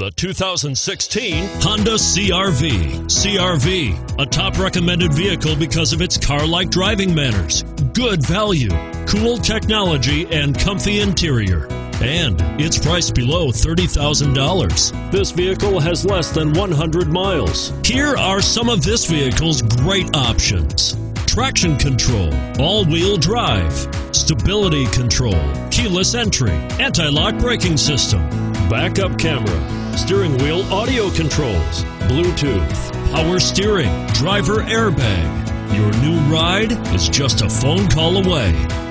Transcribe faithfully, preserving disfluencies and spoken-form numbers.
the two thousand sixteen Honda C R V. C R V, a top recommended vehicle because of its car-like driving manners, good value, cool technology, and comfy interior. And it's priced below thirty thousand dollars. This vehicle has less than one hundred miles. Here are some of this vehicle's great options: traction control, all-wheel drive, stability control, keyless entry, anti-lock braking system, backup camera, steering wheel audio controls, Bluetooth, power steering, driver airbag. Your new ride is just a phone call away.